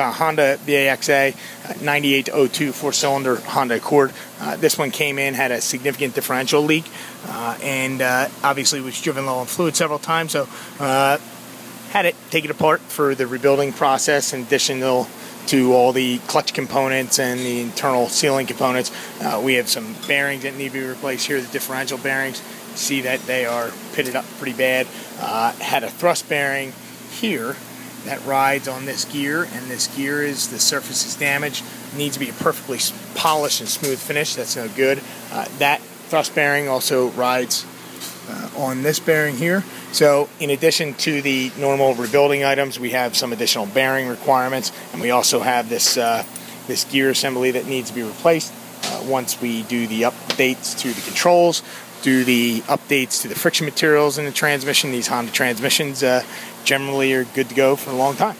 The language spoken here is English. Honda BAXA 9802 4-cylinder Honda Accord. This one came in, had a significant differential leak, and obviously was driven low on fluid several times, so had it taken apart for the rebuilding process in additional to all the clutch components and the internal sealing components. We have some bearings that need to be replaced here, the differential bearings. You see that they are pitted up pretty bad. Had a thrust bearing here that rides on this gear, and this gear is, the surface is damaged. Needs to be a perfectly polished and smooth finish. That's no good. That thrust bearing also rides on this bearing here. So in addition to the normal rebuilding items, we have some additional bearing requirements, and we also have this this gear assembly that needs to be replaced. Once we do the updates to the controls, do the updates to the friction materials in the transmission, these Honda transmissions generally are good to go for a long time.